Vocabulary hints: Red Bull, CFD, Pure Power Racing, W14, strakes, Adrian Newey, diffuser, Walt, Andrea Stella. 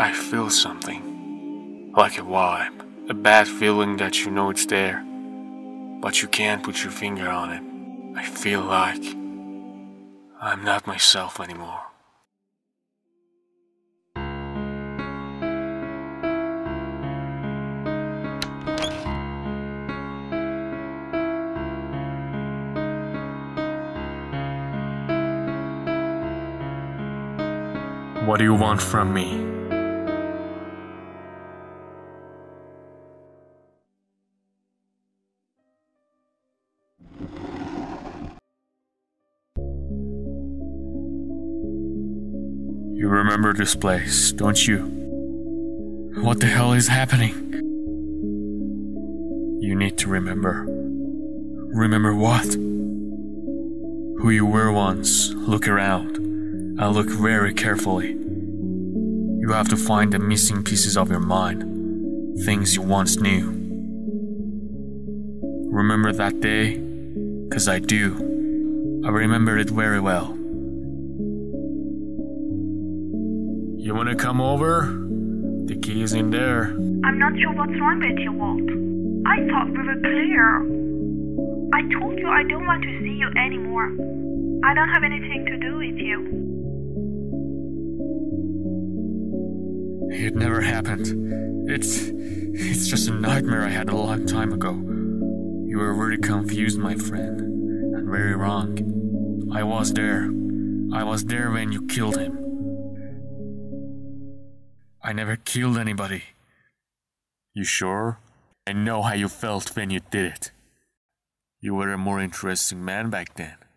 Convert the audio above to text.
I feel something, like a vibe, a bad feeling that you know it's there, but you can't put your finger on it. I feel like I'm not myself anymore. What do you want from me? You remember this place, don't you? What the hell is happening? You need to remember. Remember what? Who you were once. Look around. And look very carefully. You have to find the missing pieces of your mind, things you once knew. Remember that day? 'Cause I do. I remember it very well. You wanna come over? The key is in there. I'm not sure what's wrong with you, Walt. I thought we were clear. I told you I don't want to see you anymore. I don't have anything to do with you. It never happened. It's just a nightmare I had a long time ago. You were very confused, my friend, and very wrong. I was there. I was there when you killed him. I never killed anybody. You sure? I know how you felt when you did it. You were a more interesting man back then.